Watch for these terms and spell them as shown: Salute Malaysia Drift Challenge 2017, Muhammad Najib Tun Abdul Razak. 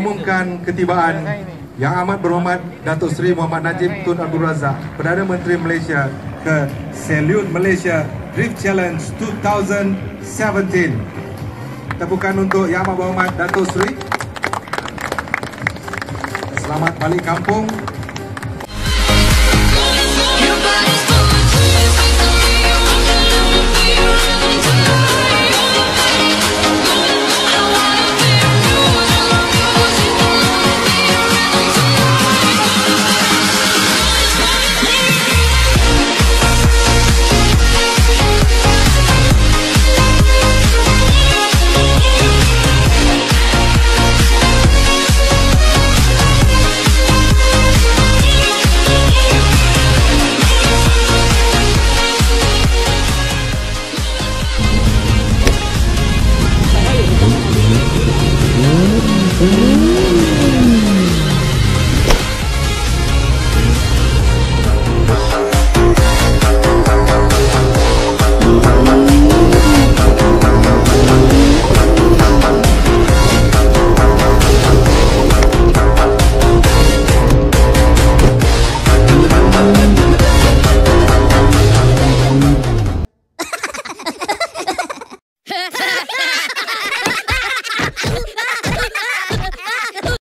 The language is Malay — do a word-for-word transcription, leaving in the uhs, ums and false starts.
mengumumkan ketibaan Yang Amat Berhormat Datuk Seri Muhammad Najib Tun Abdul Razak, Perdana Menteri Malaysia, ke Salute Malaysia Drift Challenge dua ribu tujuh belas. Tepukan untuk Yang Amat Berhormat Datuk Seri. Selamat balik kampung.